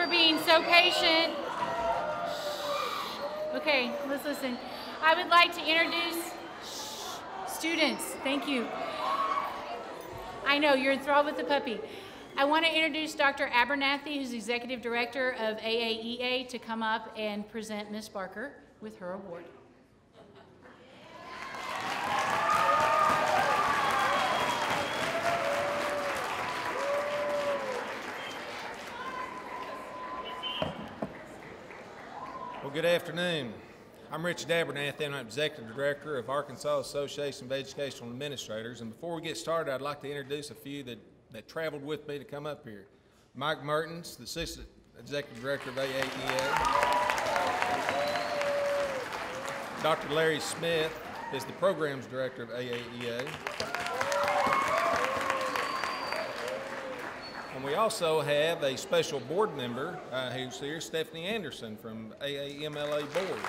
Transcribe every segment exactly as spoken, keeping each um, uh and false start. for being so patient. Okay, let's listen. I would like to introduce students. Thank you. I know, you're enthralled with the puppy. I want to introduce Doctor Abernathy, who's Executive Director of A A E A, to come up and present Miz Barker with her award. Well, good afternoon. I'm Richard Abernathy, and I'm Executive Director of Arkansas Association of Educational Administrators. And before we get started, I'd like to introduce a few that, that traveled with me to come up here. Mike Mertens, the Assistant Executive Director of A A E A. Doctor Larry Smith is the Programs Director of A A E A. And we also have a special board member uh, who's here, Stephanie Anderson from A A M L A Boards.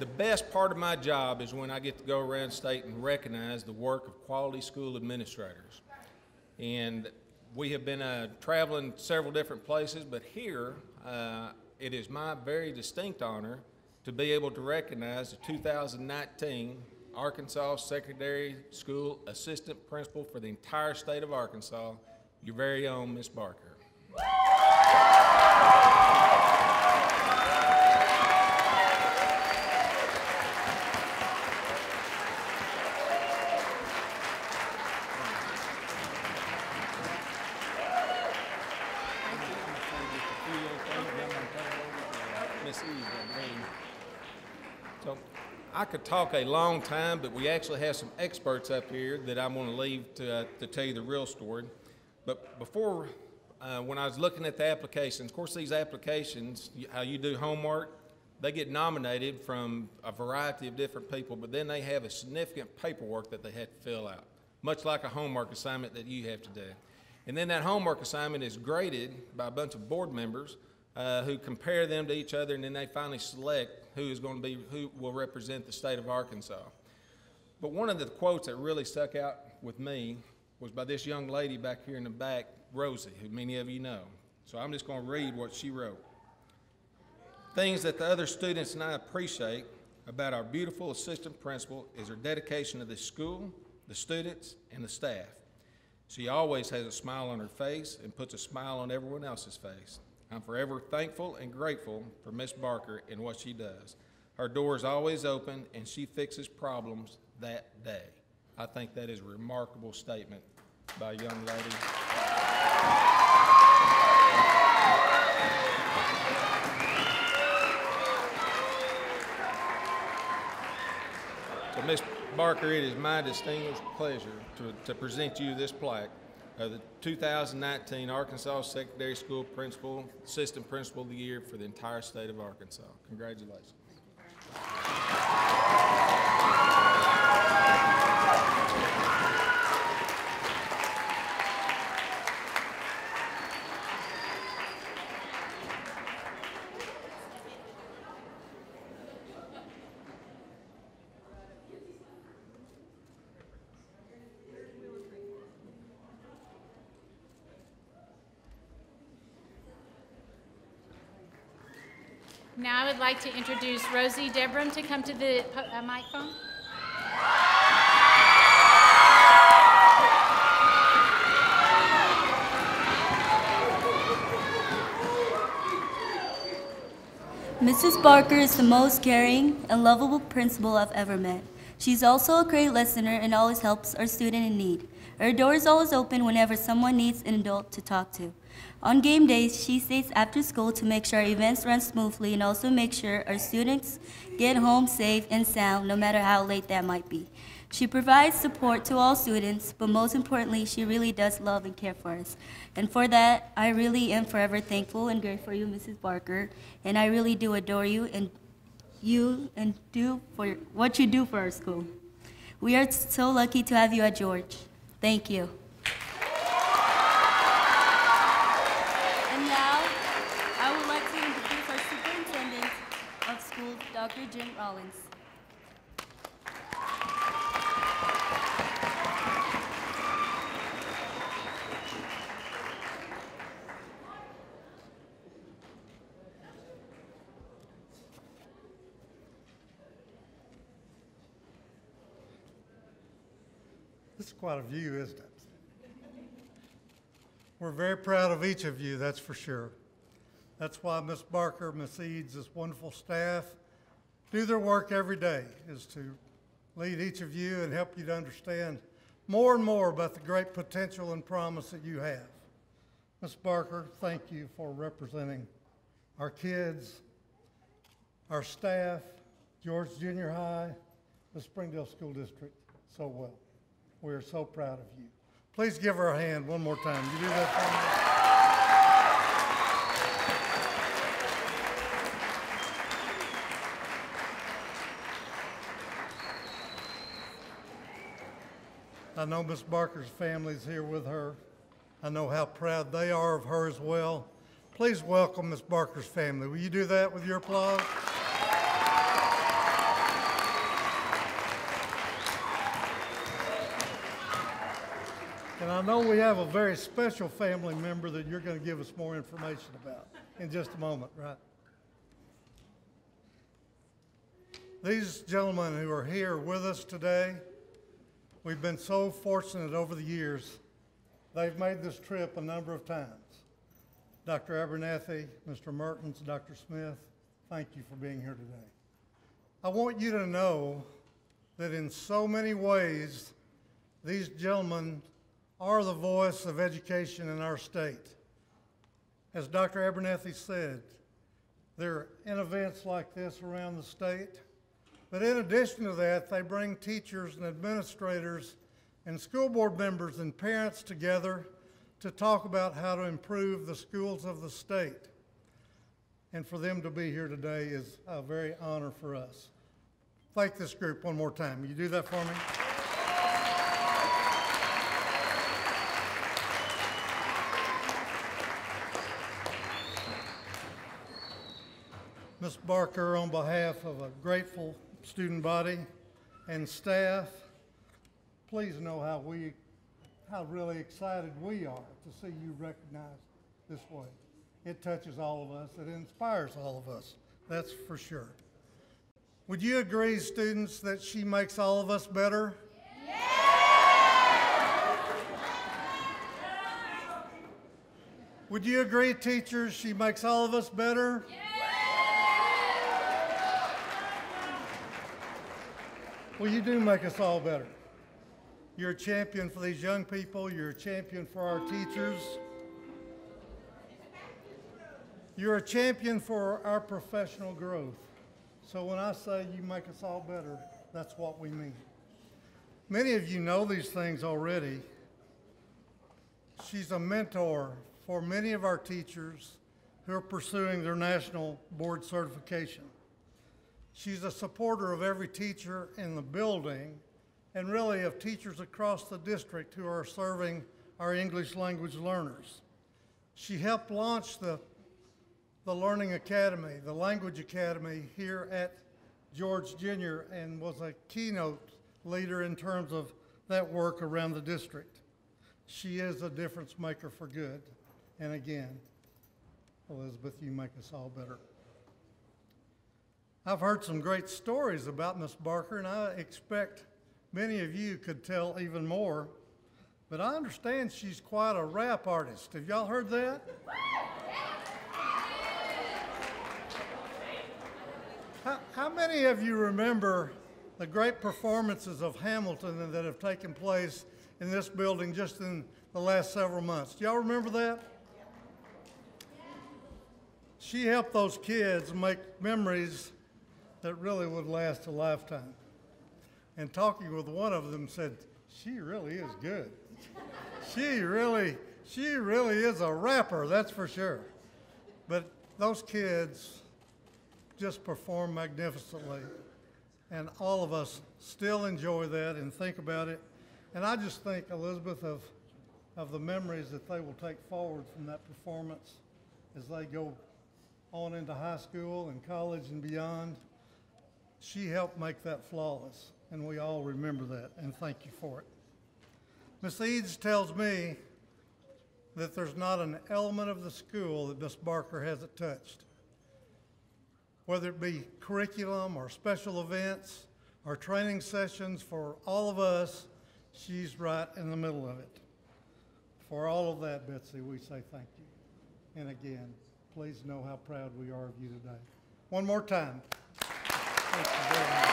The best part of my job is when I get to go around state and recognize the work of quality school administrators. And we have been uh, traveling several different places, but here uh, it is my very distinct honor to be able to recognize the two thousand nineteen Arkansas Secondary School Assistant Principal for the entire state of Arkansas, your very own Miz Barker. I could talk a long time, but we actually have some experts up here that I'm going to leave to, uh, to tell you the real story. But before, uh, when I was looking at the applications, of course these applications, how you do homework, they get nominated from a variety of different people, but then they have a significant paperwork that they had to fill out, much like a homework assignment that you have to do. And then that homework assignment is graded by a bunch of board members Uh, who compare them to each other, and then they finally select who is going to be, who will represent the state of Arkansas. But one of the quotes that really stuck out with me was by this young lady back here in the back, Rosie, who many of you know. So I'm just going to read what she wrote. Things that the other students and I appreciate about our beautiful assistant principal is her dedication to the school, the students, and the staff. She always has a smile on her face and puts a smile on everyone else's face. I'm forever thankful and grateful for Miz Barker and what she does. Her door is always open, and she fixes problems that day. I think that is a remarkable statement by a young lady. So, Miz Barker, it is my distinguished pleasure to, to present you this plaque of the two thousand nineteen Arkansas Secondary School Principal, Assistant Principal of the Year for the entire state of Arkansas. Congratulations. Now I would like to introduce Rosie Debrum to come to the uh, microphone. Missus Barker is the most caring and lovable principal I've ever met. She's also a great listener and always helps our student in need. Her door is always open whenever someone needs an adult to talk to. On game days, she stays after school to make sure our events run smoothly and also make sure our students get home safe and sound, no matter how late that might be. She provides support to all students, but most importantly, she really does love and care for us. And for that, I really am forever thankful and grateful for you, Missus Barker, and I really do adore you and you and do for what you do for our school. We are so lucky to have you at George. Thank you. Doctor Jim Rollins. This is quite a view, isn't it? We're very proud of each of you, that's for sure. That's why Miz Barker, Miz Eads, this wonderful staff do their work every day, is to lead each of you and help you to understand more and more about the great potential and promise that you have. Miz Barker, thank you for representing our kids, our staff, George Junior High, the Springdale School District so well. We are so proud of you. Please give her a hand one more time. You do that. I know Miz Barker's family's here with her. I know how proud they are of her as well. Please welcome Miz Barker's family. Will you do that with your applause? And I know we have a very special family member that you're going to give us more information about in just a moment, right? These gentlemen who are here with us today, we've been so fortunate over the years. They've made this trip a number of times. Doctor Abernathy, Mister Mertens, Doctor Smith, thank you for being here today. I want you to know that in so many ways, these gentlemen are the voice of education in our state. As Doctor Abernathy said, there are events like this around the state, but in addition to that, they bring teachers and administrators and school board members and parents together to talk about how to improve the schools of the state. And for them to be here today is a very honor for us. Thank this group one more time. Will you do that for me? Miz Barker, on behalf of a grateful student body and staff, please know how we, how really excited we are to see you recognized this way. It touches all of us. It inspires all of us. That's for sure. Would you agree, students, that she makes all of us better? Yeah. Would you agree, teachers, she makes all of us better? Yeah. Well, you do make us all better. You're a champion for these young people. You're a champion for our teachers. You're a champion for our professional growth. So when I say you make us all better, that's what we mean. Many of you know these things already. She's a mentor for many of our teachers who are pursuing their national board certification. She's a supporter of every teacher in the building and really of teachers across the district who are serving our English language learners. She helped launch the, the Learning Academy, the Language Academy here at George Junior, and was a keynote leader in terms of that work around the district. She is a difference maker for good. And again, Elizabeth, you make us all better. I've heard some great stories about Miz Barker, and I expect many of you could tell even more, but I understand she's quite a rap artist. Have y'all heard that? How, how many of you remember the great performances of Hamilton that have taken place in this building just in the last several months? Do y'all remember that? She helped those kids make memories that really would last a lifetime. And talking with one of them said, she really is good. she really, she really is a rapper, that's for sure. But those kids just perform magnificently. And all of us still enjoy that and think about it. And I just think, Elizabeth, of, of the memories that they will take forward from that performance as they go on into high school and college and beyond. She helped make that flawless, and we all remember that, and thank you for it. Miz Eads tells me that there's not an element of the school that Miz Barker hasn't touched, whether it be curriculum or special events or training sessions for all of us. She's right in the middle of it. For all of that, Betsy, we say thank you. And again, please know how proud we are of you today. One more time. Thank you very much.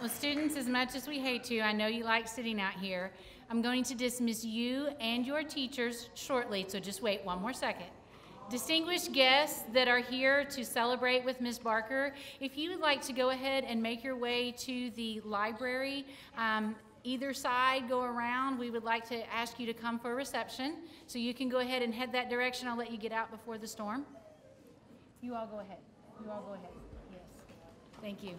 Well, students, as much as we hate you, I know you like sitting out here. I'm going to dismiss you and your teachers shortly, so just wait one more second. Distinguished guests that are here to celebrate with Miz Barker, if you would like to go ahead and make your way to the library, um, either side, go around. We would like to ask you to come for a reception, so you can go ahead and head that direction. I'll let you get out before the storm. You all go ahead. You all go ahead. Yes. Thank you.